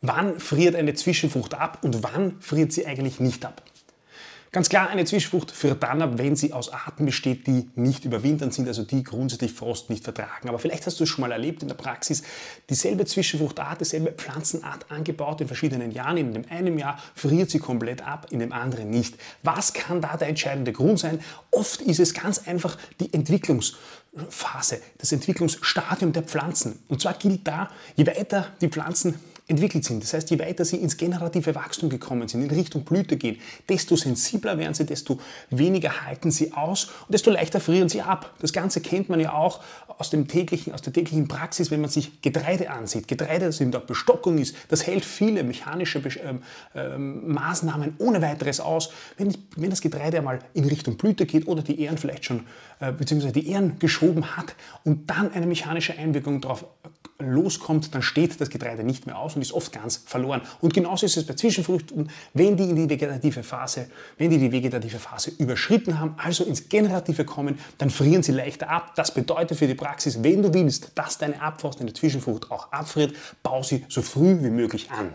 Wann friert eine Zwischenfrucht ab und wann friert sie eigentlich nicht ab? Ganz klar, eine Zwischenfrucht friert dann ab, wenn sie aus Arten besteht, die nicht überwintern sind, also die grundsätzlich Frost nicht vertragen. Aber vielleicht hast du es schon mal erlebt in der Praxis, dieselbe Zwischenfruchtart, dieselbe Pflanzenart angebaut in verschiedenen Jahren. In dem einen Jahr friert sie komplett ab, in dem anderen nicht. Was kann da der entscheidende Grund sein? Oft ist es ganz einfach die Entwicklungsphase, das Entwicklungsstadium der Pflanzen. Und zwar gilt da, je weiter die Pflanzen entwickelt sind. Das heißt, je weiter sie ins generative Wachstum gekommen sind, in Richtung Blüte gehen, desto sensibler werden sie, desto weniger halten sie aus und desto leichter frieren sie ab. Das Ganze kennt man ja auch aus der täglichen Praxis, wenn man sich Getreide ansieht. Getreide, das in der Bestockung ist, das hält viele mechanische Maßnahmen ohne weiteres aus. Wenn das Getreide einmal in Richtung Blüte geht oder die Ähren vielleicht schon, beziehungsweise die Ähren geschoben hat und dann eine mechanische Einwirkung drauf loskommt, dann steht das Getreide nicht mehr aus und ist oft ganz verloren. Und genauso ist es bei Zwischenfrüchten, wenn die die vegetative Phase überschritten haben, also ins Generative kommen, dann frieren sie leichter ab. Das bedeutet für die Praxis, wenn du willst, dass deine Zwischenfrucht auch abfriert, bau sie so früh wie möglich an.